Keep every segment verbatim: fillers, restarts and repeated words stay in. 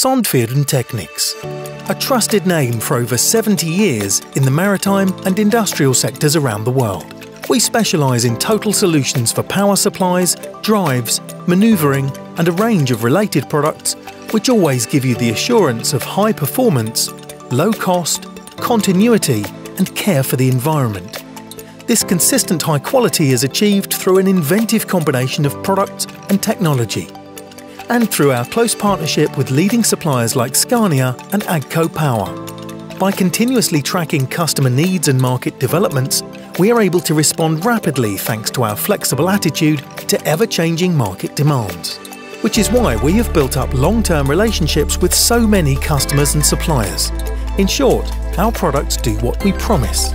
Sandfirden Technics, a trusted name for over seventy years in the maritime and industrial sectors around the world. We specialise in total solutions for power supplies, drives, manoeuvring and a range of related products which always give you the assurance of high performance, low cost, continuity and care for the environment. This consistent high quality is achieved through an inventive combination of product and technology, and through our close partnership with leading suppliers like Scania and Agco Power. By continuously tracking customer needs and market developments, we are able to respond rapidly thanks to our flexible attitude to ever-changing market demands, which is why we have built up long-term relationships with so many customers and suppliers. In short, our products do what we promise.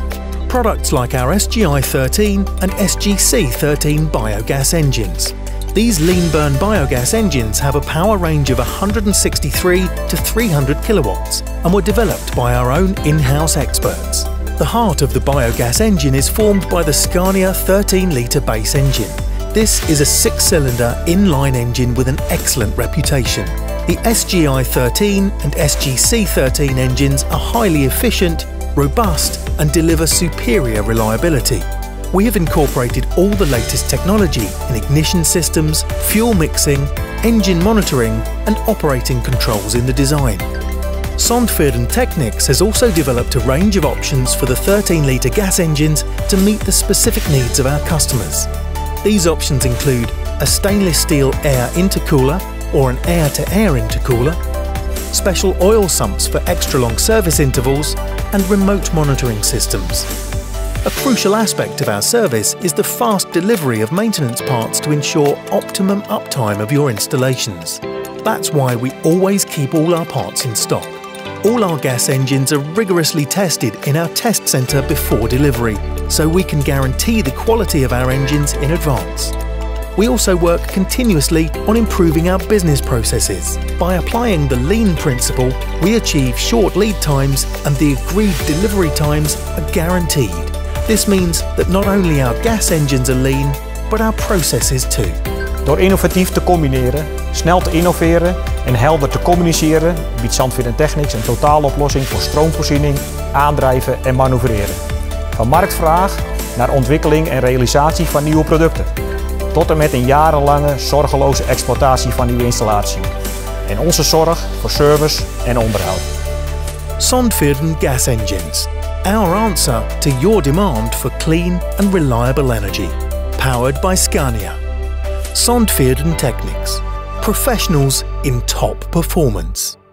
Products like our S G I thirteen and S G C thirteen biogas engines. These Lean Burn biogas engines have a power range of one hundred sixty-three to three hundred kilowatts and were developed by our own in-house experts. The heart of the biogas engine is formed by the Scania thirteen litre base engine. This is a six-cylinder inline engine with an excellent reputation. The S G I thirteen and S G C thirteen engines are highly efficient, robust and deliver superior reliability. We have incorporated all the latest technology in ignition systems, fuel mixing, engine monitoring and operating controls in the design. Sandfirden Technics has also developed a range of options for the thirteen litre gas engines to meet the specific needs of our customers. These options include a stainless steel air intercooler or an air-to-air intercooler, special oil sumps for extra long service intervals and remote monitoring systems. A crucial aspect of our service is the fast delivery of maintenance parts to ensure optimum uptime of your installations. That's why we always keep all our parts in stock. All our gas engines are rigorously tested in our test centre before delivery, so we can guarantee the quality of our engines in advance. We also work continuously on improving our business processes. By applying the lean principle, we achieve short lead times and the agreed delivery times are guaranteed. This means that not only our gas engines are lean, but our processes too. Door innovatief te combineren, snel te innoveren en helder te communiceren, biedt Sandfirden Technics een totaaloplossing voor stroomvoorziening, aandrijven en manoeuvreren. Van marktvraag naar ontwikkeling en realisatie van nieuwe producten. Tot en met een jarenlange zorgeloze exploitatie van uw installatie. En onze zorg voor service en onderhoud. Sandfirden Gas Engines. Our answer to your demand for clean and reliable energy. Powered by Scania. Sandfirden Technics. Professionals in top performance.